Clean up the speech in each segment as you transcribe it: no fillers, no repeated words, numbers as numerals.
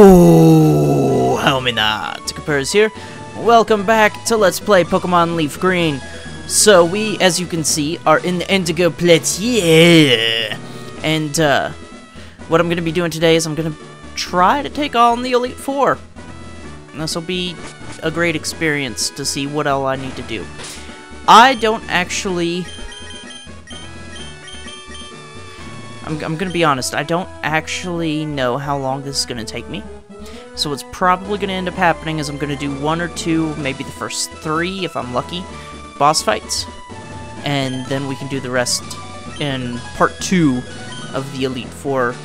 Yo, Helminaut, Papyrus here. Welcome back to Let's Play Pokemon Leaf Green. So we, as you can see, are in the Indigo Plateau. And what I'm going to be doing today is I'm going to try to take on the Elite Four. And this will be a great experience to see what all I need to do. I don't actually... I'm gonna be honest, I don't actually know how long this is gonna take me. So what's probably gonna end up happening is I'm gonna do one or two, maybe the first three, if I'm lucky, boss fights. And then we can do the rest in part two of the Elite Four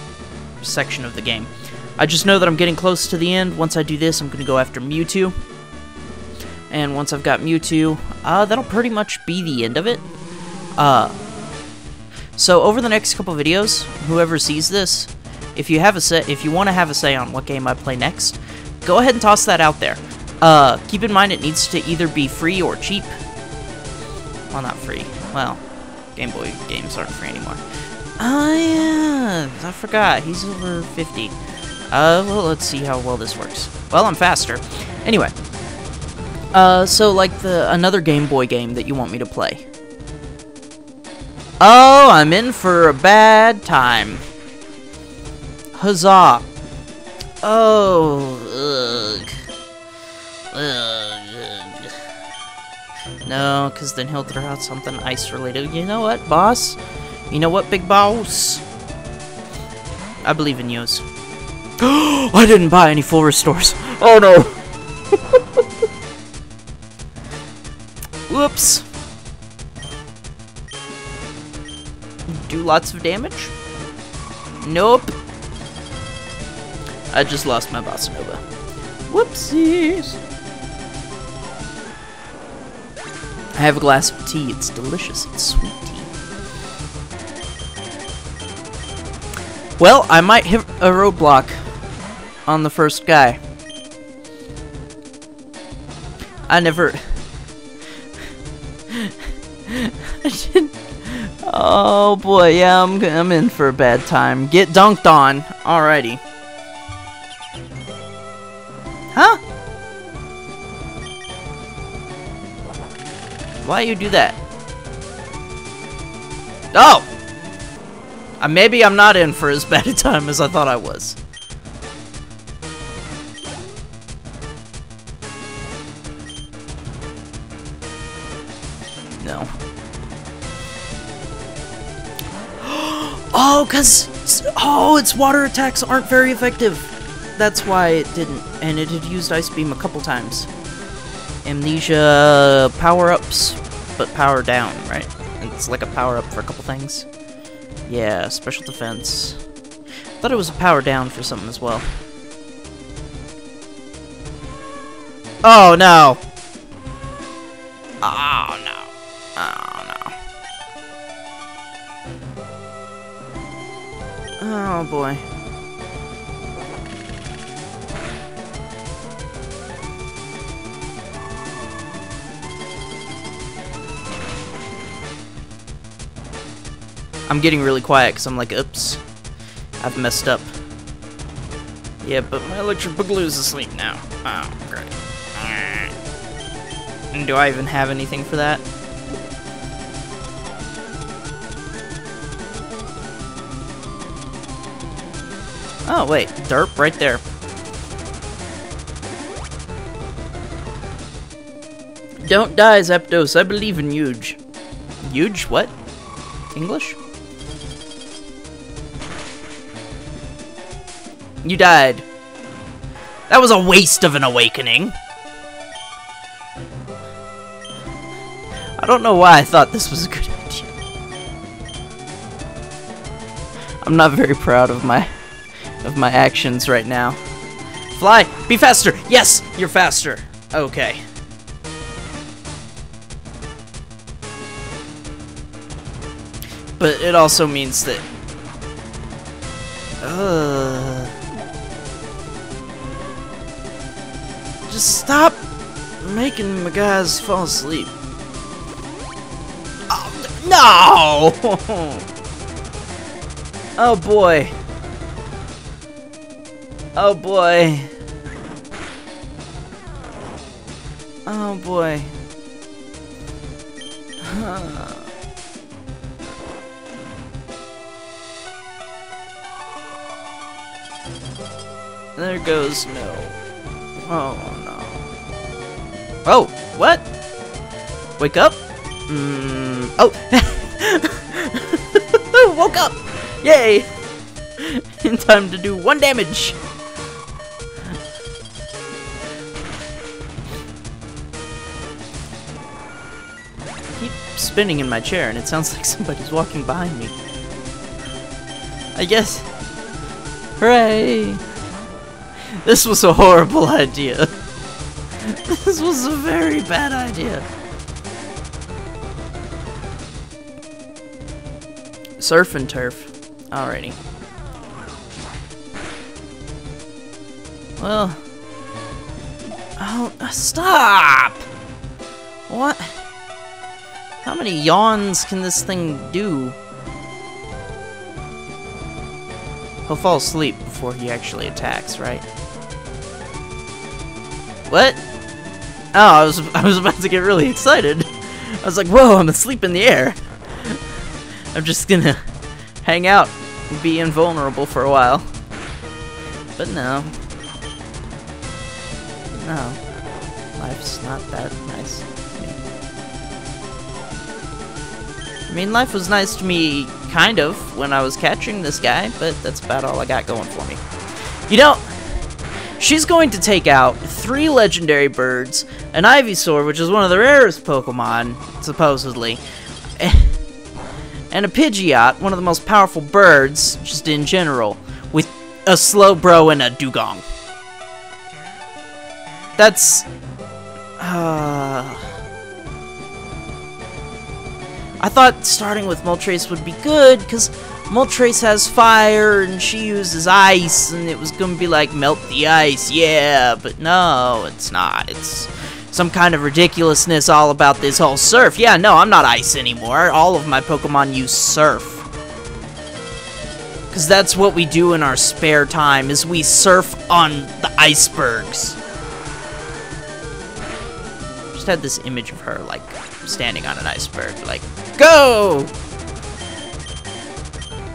section of the game. I just know that I'm getting close to the end. Once I do this, I'm gonna go after Mewtwo. And once I've got Mewtwo, that'll pretty much be the end of it. So over the next couple videos, whoever sees this, if you want to have a say on what game I play next, go ahead and toss that out there. Keep in mind it needs to either be free or cheap. Well, not free. Well, Game Boy games aren't free anymore. Oh yeah, I forgot. He's over 50. Well, let's see how well this works. Well, I'm faster. Anyway. So like another Game Boy game that you want me to play. Oh, I'm in for a bad time. Huzzah. Oh, ugh. Ugh. No, because then he'll throw out something ice-related. You know what, boss? You know what, big boss? I believe in yous. I didn't buy any full restores. Oh, no. Whoops. Do lots of damage? Nope. I just lost my bossa nova. Whoopsies. I have a glass of tea. It's delicious. It's sweet tea. Well, I might hit a roadblock on the first guy. Oh boy, yeah, I'm in for a bad time. Get dunked on. Alrighty. Huh? Why you do that? Oh! Maybe I'm not in for as bad a time as I thought I was. No. Oh, its water attacks aren't very effective. That's why it didn't, and it had used Ice Beam a couple times. Amnesia power-ups, but power down, right? It's like a power-up for a couple things. Yeah, special defense. Thought it was a power down for something as well. Oh, no! Oh, no. Oh boy. I'm getting really quiet because I'm like, oops, I've messed up. Yeah, but my electric boogaloo is asleep now. Oh, great. And do I even have anything for that? Oh, wait. Derp right there. Don't die, Zapdos. I believe in Huge. Huge? What? English? You died. That was a waste of an awakening. I don't know why I thought this was a good idea. I'm not very proud of my actions right now. Fly! Be faster! Yes! You're faster! Okay. But it also means that... Just stop making my guys fall asleep. Oh, no! Oh boy. Oh boy. Oh boy. Huh. There goes no. Oh no. Oh, what? Wake up? Oh. Woke up. Yay. In time to do 1 damage. I keep spinning in my chair and it sounds like somebody's walking behind me. I guess. Hooray. This was a horrible idea. This was a very bad idea. Surf and turf. Alrighty. Well. Oh, stop! What? How many yawns can this thing do? He'll fall asleep before he actually attacks, right? What? Oh, I was about to get really excited. I was like, whoa, I'm asleep in the air. I'm just gonna hang out and be invulnerable for a while. But no. No. Life's not that nice to me. I mean, life was nice to me, kind of, when I was catching this guy, but that's about all I got going for me. You know, she's going to take out 3 legendary birds, an Ivysaur, which is one of the rarest Pokemon, supposedly, and a Pidgeot, one of the most powerful birds, just in general, with a Slowbro and a Dewgong. That's... I thought starting with Moltres would be good, because Moltres has fire, and she uses ice, and it was gonna be like, melt the ice, yeah, but no, it's not. It's some kind of ridiculousness all about this whole surf. Yeah, no, I'm not ice anymore. All of my Pokemon use surf. Because that's what we do in our spare time, is we surf on the icebergs. Just had this image of her, like, standing on an iceberg, like, go!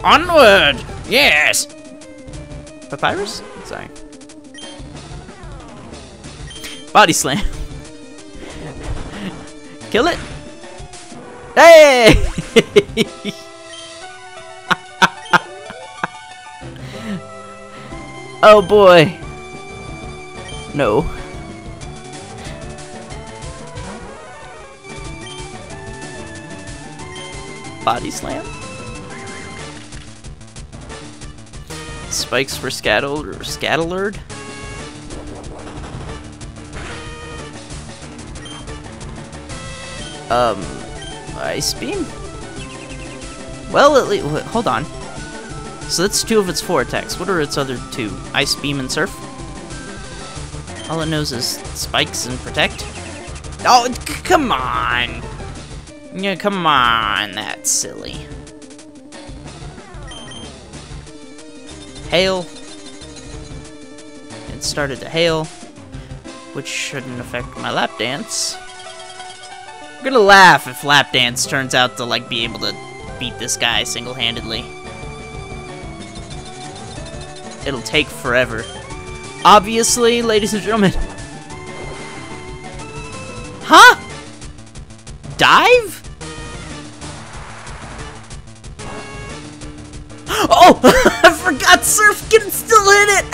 Onward! Yes! Papyrus? Sorry. Body slam. Kill it! Hey! Oh boy. No. Body slam? Spikes were scattered or scattered. Ice beam? Well, at least, hold on. So that's 2 of its 4 attacks. What are its other 2? Ice beam and surf? All it knows is spikes and protect. Oh, come on! Yeah, come on, that's silly. Hail. It started to hail, which shouldn't affect my lap dance. I'm gonna laugh if lap dance turns out to like be able to beat this guy single-handedly. It'll take forever. Obviously, ladies and gentlemen. Huh? Dive? Oh! I forgot surf can still hit it!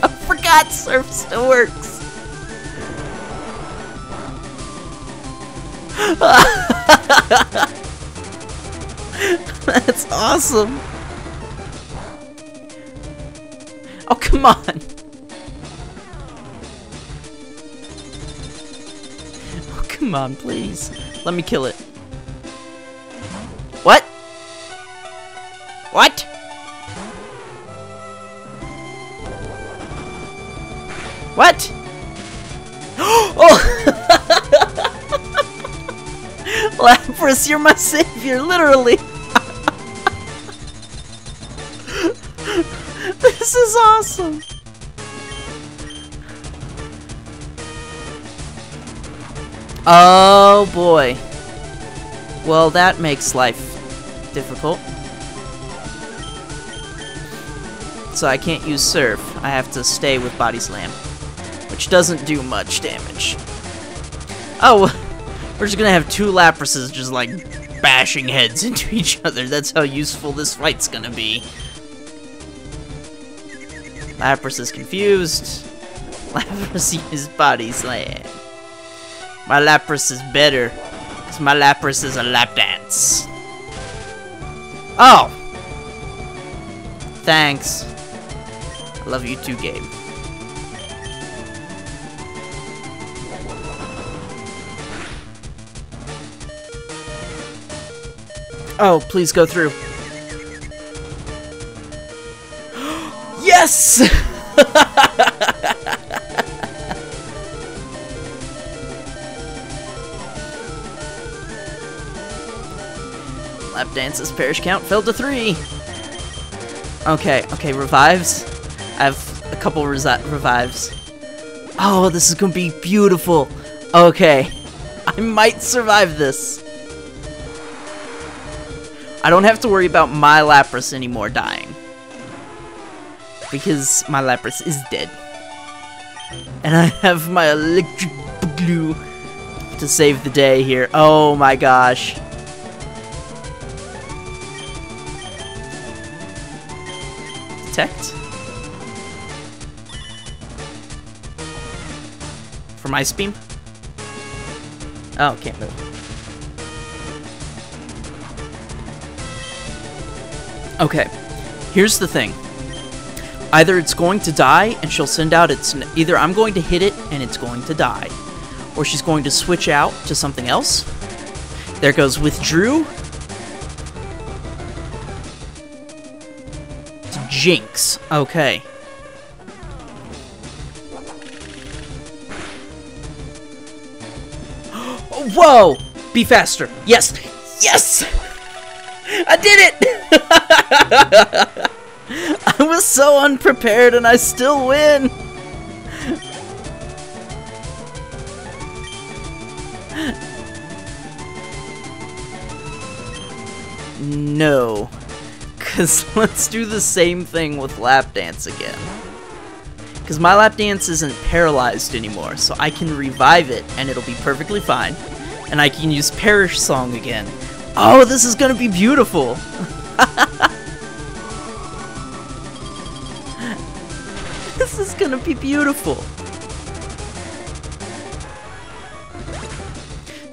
I forgot surf still works! That's awesome! Oh, come on! Oh, come on, please. Let me kill it. What? What? What? Oh! Lapras, you're my savior, literally! This is awesome! Oh boy. Well, that makes life difficult. So I can't use Surf. I have to stay with Body Slam, which doesn't do much damage. Oh, we're just gonna have two Laprases just like bashing heads into each other. That's how useful this fight's gonna be. Lapras is confused. Lapras uses Body Slam. My Lapras is better, because my Lapras is a lap dance. Oh! Thanks. I love you too, Gabe. Oh, please go through. Yes! Lap dances, parish count fell to 3. Okay, okay, revives. I have a couple revives. Oh, this is gonna be beautiful. Okay, I might survive this. I don't have to worry about my Lapras anymore dying, because my Lapras is dead. And I have my electric glue to save the day here. Oh my gosh. Detect. From Ice Beam? Oh, can't move. Okay, here's the thing. Either it's going to die and she'll send out its... Either I'm going to hit it and it's going to die. Or she's going to switch out to something else. There goes withdrew. To Jinx. Okay. Whoa! Be faster. Yes! Yes! I did it! I was so unprepared and I still win! No. Because let's do the same thing with lap dance again. Because my lap dance isn't paralyzed anymore, so I can revive it and it'll be perfectly fine. And I can use Parish Song again. Oh, this is gonna be beautiful! This is gonna be beautiful!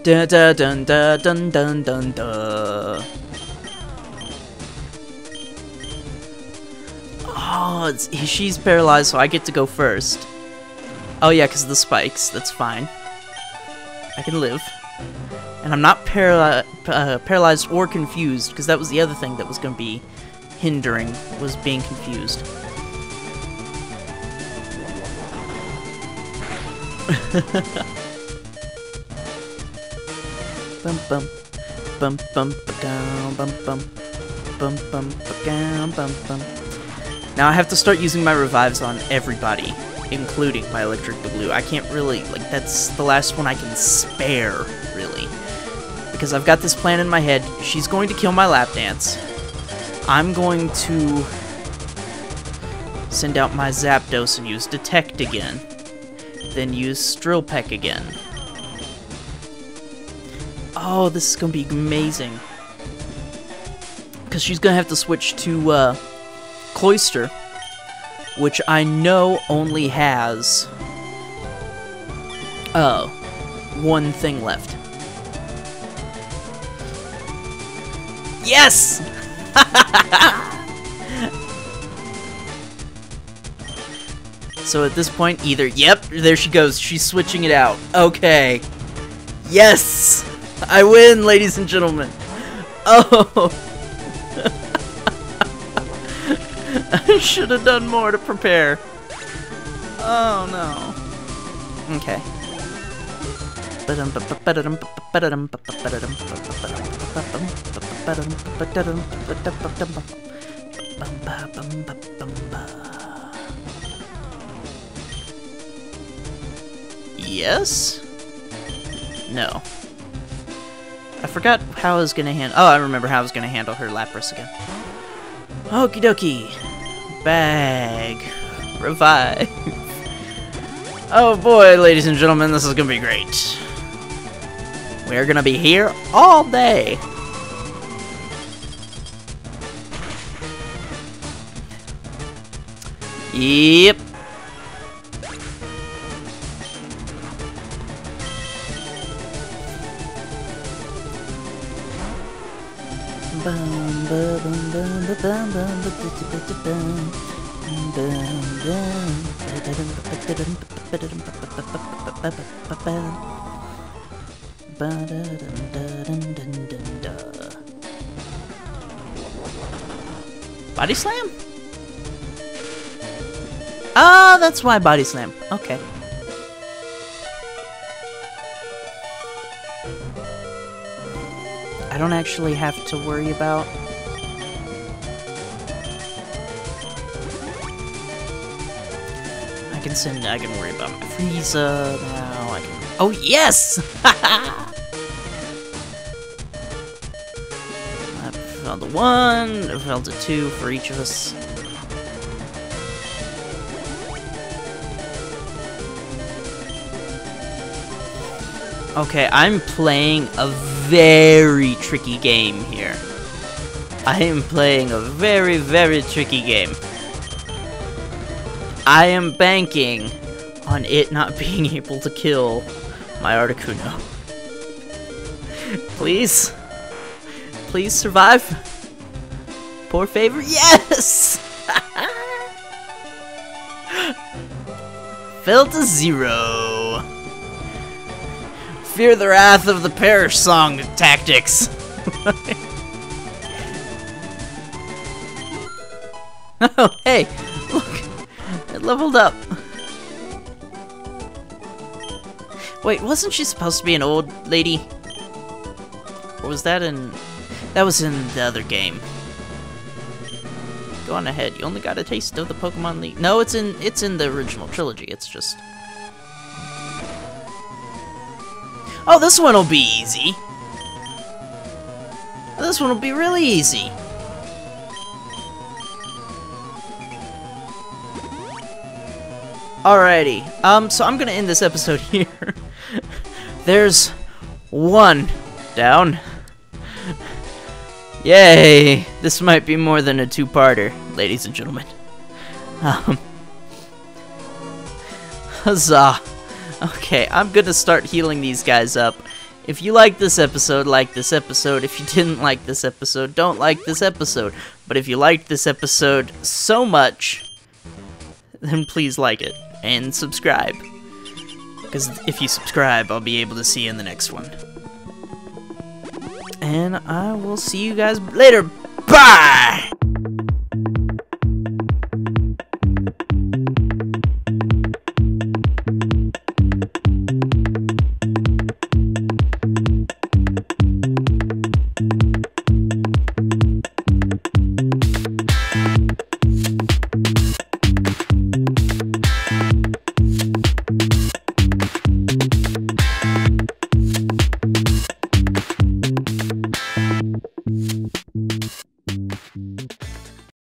Dun dun dun dun dun dun dun. Oh, she's paralyzed, so I get to go first. Oh yeah, because of the spikes, that's fine. I can live. And I'm not paralyzed or confused, because that was the other thing that was going to be hindering, was being confused. Bum bum bum bum bum bum bum bum bum bum. Now I have to start using my revives on everybody, including my electric blue. I can't really, like, that's the last one I can spare, really. Because I've got this plan in my head. She's going to kill my lap dance. I'm going to send out my Zapdos and use Detect again. Then use Strillpeck again. Oh, this is going to be amazing. Because she's going to have to switch to Cloyster, which I know only has one thing left. Yes! So at this point, either... Yep, there she goes. She's switching it out. Okay. Yes! I win, ladies and gentlemen. Oh! I should have done more to prepare. Oh, no. Okay. Yes? No. I forgot how I was gonna handle. Oh, I remember how I was gonna handle her Lapras again. Okie dokie. Bag. Revive. Oh boy, ladies and gentlemen, this is gonna be great. We're gonna be here all day. Yep. Body slam? Oh, that's why body slam. Okay. I don't actually have to worry about... I can worry about my Frieza now. I can... Oh, yes! I fell to one, I fell to two for each of us. Okay, I'm playing a very tricky game here. I am playing a very, very tricky game. I am banking on it not being able to kill my Articuno. Please? Please survive? Poor favor? Yes! Fell to zero. Fear the wrath of the Parish Song tactics. Oh, hey! Look! It leveled up. Wait, wasn't she supposed to be an old lady? Or was that in... That was in the other game. Go on ahead. You only got a taste of the Pokemon League. No, it's in the original trilogy. It's just... Oh, this one will be easy. This one will be really easy. Alrighty. So I'm gonna end this episode here. There's one down. Yay! This might be more than a two-parter, ladies and gentlemen. Huzzah! Okay, I'm gonna start healing these guys up. If you like this episode, like this episode. If you didn't like this episode, don't like this episode. But if you liked this episode so much, then please like it and subscribe. Because if you subscribe, I'll be able to see you in the next one. And I will see you guys later. Bye!